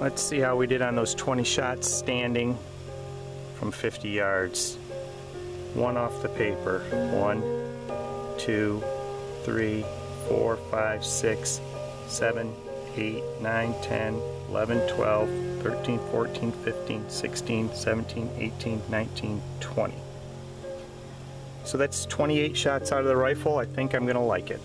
Let's see how we did on those 20 shots standing from 50 yards. One off the paper. 1, 2, 3, 4, 5, 6, 7, 8, 9, 10, 11, 12, 13, 14, 15, 16, 17, 18, 19, 20. So that's 28 shots out of the rifle. I think I'm going to like it.